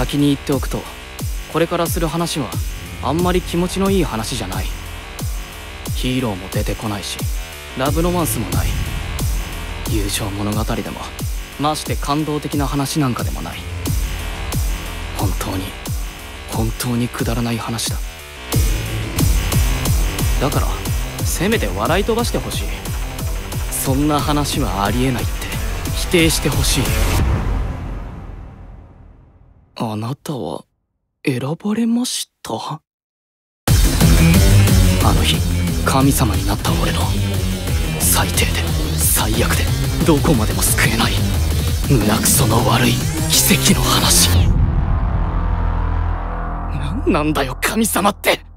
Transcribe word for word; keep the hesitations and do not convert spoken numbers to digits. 先に言っておくと、これからする話はあんまり気持ちのいい話じゃない。ヒーローも出てこないし、ラブロマンスもない。友情物語でもまして感動的な話なんかでもない。本当に本当にくだらない話だ。だからせめて笑い飛ばしてほしい。そんな話はありえないって否定してほしい。あなたは選ばれました。あの日神様になった俺の、最低で最悪でどこまでも救えない胸くその悪い奇跡の話。何なんだよ神様って。